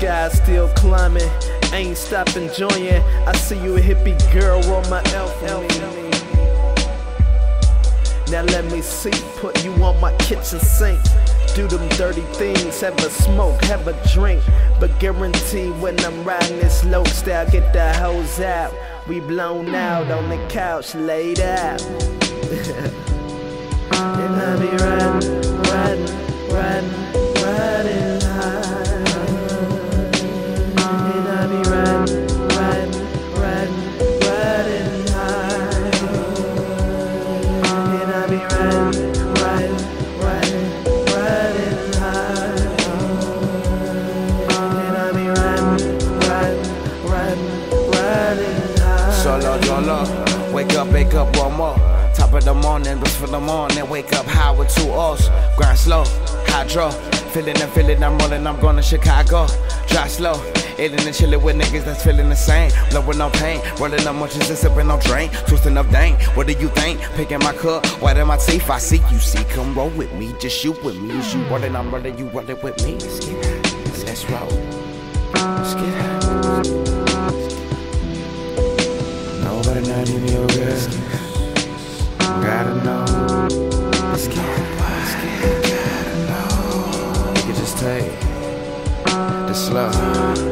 sky's still climbing, I ain't stop enjoying. I see you a hippie girl on my elf. Now let me see, put you on my kitchen sink. Do them dirty things, have a smoke, have a drink. But guarantee when I'm riding this low style, get the hose out. We blown out on the couch, laid out. And I be riding high. And I be riding high. And I be riding high. And I be riding high. Solo, wake up, warm up. Top of the morning, best for the morning. Wake up high with 2 O's. Grind slow, hydro. Feeling, I'm rolling, I'm going to Chicago. Drive slow, eating and chilling with niggas that's feeling the same. Blowing on pain, rolling on munchies and sipping on drain. Twisting up dang, what do you think? Picking my cup, whitening my teeth. I see you, see, come roll with me. Just shoot with me. As you rolling, I'm rolling, you rolling with me. Let's get high, let's roll. Let's get high. Nobody not even your girl. Gotta know. Let's get high. Gotta know. You can just take this love.